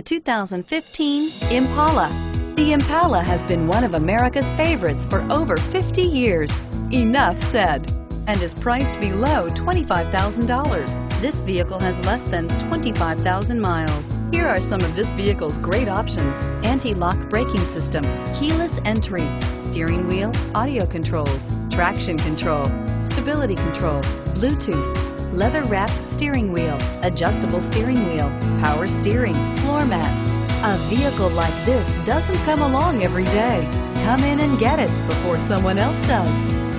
The 2015 Impala. The Impala has been one of America's favorites for over 50 years. Enough said. And is priced below $25,000. This vehicle has less than 25,000 miles. Here are some of this vehicle's great options: anti-lock braking system, keyless entry, steering wheel audio controls, traction control, stability control, Bluetooth, leather-wrapped steering wheel, adjustable steering wheel, power steering, floor mats. A vehicle like this doesn't come along every day. Come in and get it before someone else does.